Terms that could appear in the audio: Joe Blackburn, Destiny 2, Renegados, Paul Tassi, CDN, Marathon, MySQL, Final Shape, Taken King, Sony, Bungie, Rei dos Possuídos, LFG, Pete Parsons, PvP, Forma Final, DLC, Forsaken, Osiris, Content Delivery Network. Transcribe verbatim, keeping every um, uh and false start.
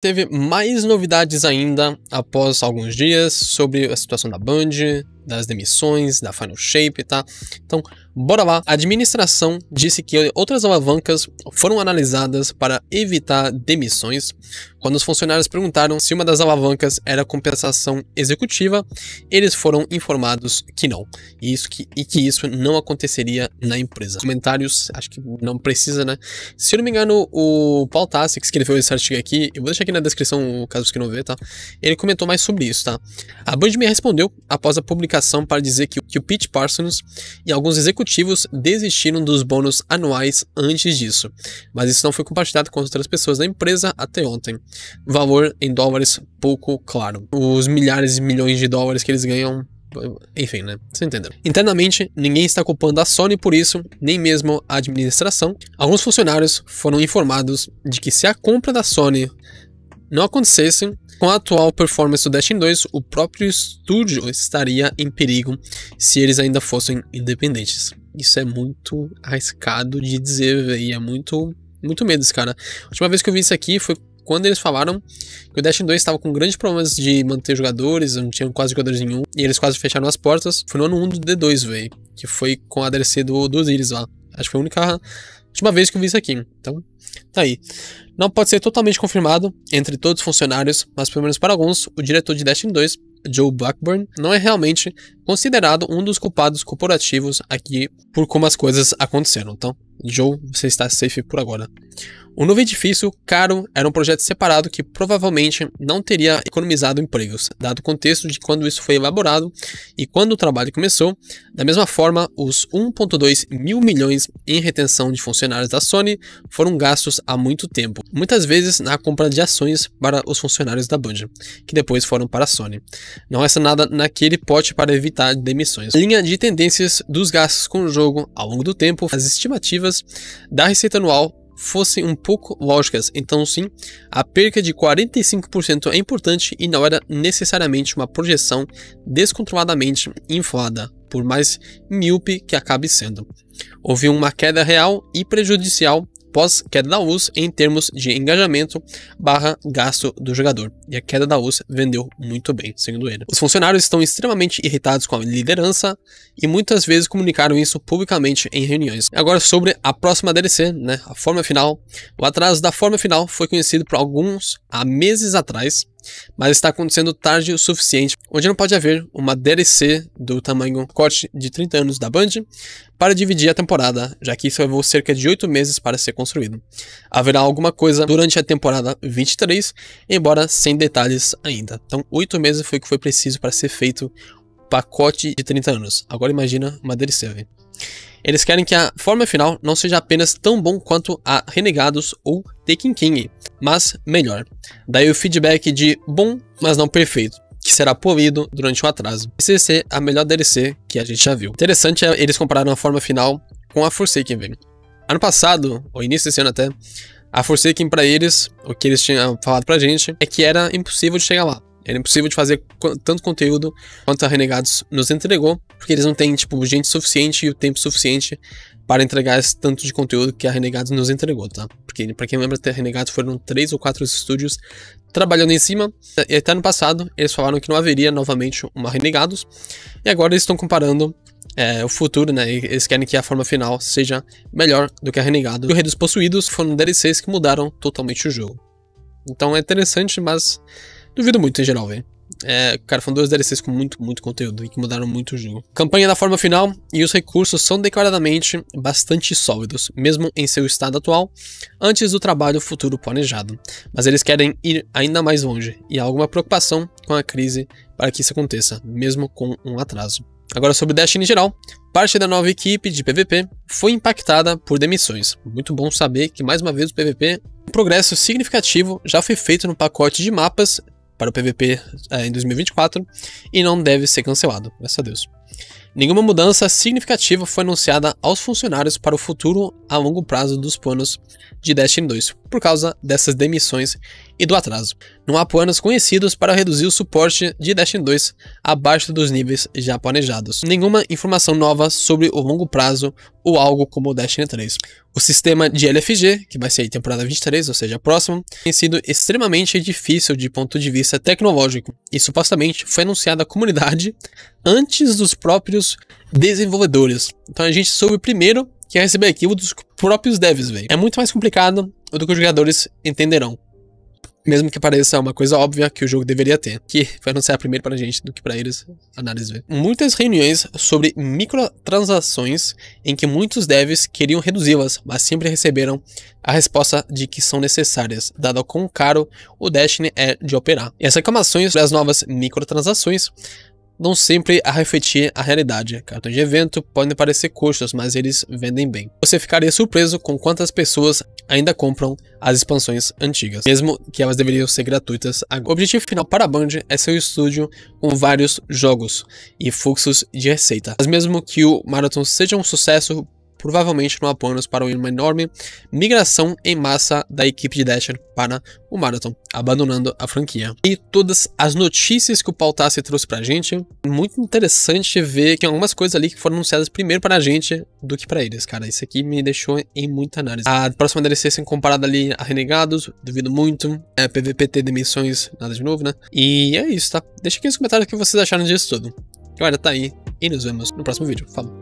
Teve mais novidades ainda após alguns dias sobre a situação da Bungie, das demissões, da Final Shape, tá? Então, bora lá. A administração disse que outras alavancas foram analisadas para evitar demissões. Quando os funcionários perguntaram se uma das alavancas era compensação executiva, eles foram informados que não. E, isso que, e que isso não aconteceria na empresa. Comentários, acho que não precisa, né? Se eu não me engano, o Paul Tassi, que escreveu esse artigo aqui, eu vou deixar aqui na descrição, caso que não vê, tá? Ele comentou mais sobre isso, tá? A Bungie me respondeu após a publicação para dizer que, que o Pete Parsons e alguns executivos desistiram dos bônus anuais antes disso. Mas isso não foi compartilhado com outras pessoas da empresa até ontem. Valor em dólares pouco claro. Os milhares e milhões de dólares que eles ganham, enfim, né? Você entendeu. Internamente, ninguém está culpando a Sony por isso, nem mesmo a administração. Alguns funcionários foram informados de que se a compra da Sony não acontecesse, com a atual performance do Destiny dois, o próprio estúdio estaria em perigo se eles ainda fossem independentes. Isso é muito arriscado de dizer, véio, é muito, muito medo esse cara. A última vez que eu vi isso aqui foi quando eles falaram que o Destiny dois estava com grandes problemas de manter jogadores, não tinham quase jogadores nenhum, e eles quase fecharam as portas. Foi no ano um do D dois, velho, que foi com a D L C do, do Osiris lá. Acho que foi a única última vez que eu vi isso aqui. Então, tá aí. Não pode ser totalmente confirmado entre todos os funcionários, mas pelo menos para alguns, o diretor de Destiny dois, Joe Blackburn, não é realmente considerado um dos culpados corporativos aqui por como as coisas aconteceram. Então, Joe, você está safe por agora. O novo edifício, caro, era um projeto separado que provavelmente não teria economizado empregos, dado o contexto de quando isso foi elaborado e quando o trabalho começou. Da mesma forma, os um ponto dois mil milhões em retenção de funcionários da Sony foram gastos há muito tempo, muitas vezes na compra de ações para os funcionários da Bungie, que depois foram para a Sony. Não resta nada naquele pote para evitar demissões. Linha de tendências dos gastos com o jogo ao longo do tempo, as estimativas da receita anual fossem um pouco lógicas, então sim, a perca de quarenta e cinco por cento é importante e não era necessariamente uma projeção descontroladamente inflada, por mais míope que acabe sendo. Houve uma queda real e prejudicial pós-queda da U S em termos de engajamento barra gasto do jogador, e a queda da U S vendeu muito bem, segundo ele. Os funcionários estão extremamente irritados com a liderança e muitas vezes comunicaram isso publicamente em reuniões. Agora sobre a próxima D L C, né, a Forma Final. O atraso da Forma Final foi conhecido por alguns há meses atrás, mas está acontecendo tarde o suficiente, onde não pode haver uma D L C do tamanho corte de trinta anos da Bungie para dividir a temporada, já que isso levou cerca de oito meses para ser construído. Haverá alguma coisa durante a temporada vinte e três, embora sem detalhes ainda. Então oito meses foi o que foi preciso para ser feito o pacote de trinta anos. Agora imagina uma D L C, véio. Eles querem que a Forma Final não seja apenas tão bom quanto a Renegados ou Taken King, mas melhor. Daí o feedback de bom, mas não perfeito, que será polido durante o atraso. Esse ser a melhor D L C que a gente já viu. Interessante é eles compararam a Forma Final com a Forsaken, velho. Ano passado, ou início desse ano até, a Forsaken pra eles, o que eles tinham falado pra gente, é que era impossível de chegar lá. Era impossível de fazer tanto conteúdo quanto a Renegados nos entregou, porque eles não têm, tipo, gente suficiente e o tempo suficiente para entregar esse tanto de conteúdo que a Renegados nos entregou, tá? Porque, pra quem lembra, até a Renegados foram três ou quatro estúdios trabalhando em cima, e até ano passado eles falaram que não haveria novamente uma Renegados, e agora eles estão comparando é, o futuro, né? Eles querem que a Forma Final seja melhor do que a Renegados. E o Rei dos Possuídos foram D L Cs que mudaram totalmente o jogo. Então é interessante, mas duvido muito em geral, velho. É, cara, foram dois D L Cs com muito, muito conteúdo e que mudaram muito o jogo. Campanha da Forma Final e os recursos são declaradamente bastante sólidos, mesmo em seu estado atual, antes do trabalho futuro planejado. Mas eles querem ir ainda mais longe e há alguma preocupação com a crise para que isso aconteça, mesmo com um atraso. Agora sobre Destiny em geral, parte da nova equipe de P V P foi impactada por demissões. Muito bom saber que mais uma vez o P V P, um progresso significativo já foi feito no pacote de mapas para o P V P eh, em dois mil e vinte e quatro e não deve ser cancelado, graças a Deus. Nenhuma mudança significativa foi anunciada aos funcionários para o futuro a longo prazo dos planos de Destiny dois, por causa dessas demissões e do atraso. Não há planos conhecidos para reduzir o suporte de Destiny dois abaixo dos níveis já planejados. Nenhuma informação nova sobre o longo prazo ou algo como o Destiny três. O sistema de L F G, que vai ser a temporada vinte e três, ou seja, a próxima, tem sido extremamente difícil de ponto de vista tecnológico e supostamente foi anunciada à comunidade antes dos próprios desenvolvedores. Então a gente soube primeiro que ia receber arquivo dos próprios devs, velho. É muito mais complicado do que os jogadores entenderão. Mesmo que pareça uma coisa óbvia que o jogo deveria ter, que foi anunciar primeiro pra gente do que pra eles, análise ver. Muitas reuniões sobre microtransações em que muitos devs queriam reduzi-las, mas sempre receberam a resposta de que são necessárias, dado quão caro o Destiny é de operar. E as reclamações das novas microtransações não sempre a refletir a realidade. Cartões de evento podem parecer custos, mas eles vendem bem. Você ficaria surpreso com quantas pessoas ainda compram as expansões antigas, mesmo que elas deveriam ser gratuitas agora. O objetivo final para a Bungie é seu estúdio com vários jogos e fluxos de receita. Mas mesmo que o Marathon seja um sucesso, provavelmente não há planos para uma enorme migração em massa da equipe de Destiny para o Marathon, abandonando a franquia. E todas as notícias que o Paul Tassi trouxe pra gente, muito interessante ver que algumas coisas ali que foram anunciadas primeiro pra gente do que pra eles, cara. Isso aqui me deixou em muita análise. A próxima D L C sendo comparada ali a Renegados, duvido muito. É, P V P T demissões, nada de novo, né? E é isso, tá? Deixa aqui nos comentários o que vocês acharam disso tudo. Galera, tá aí e nos vemos no próximo vídeo. Falou!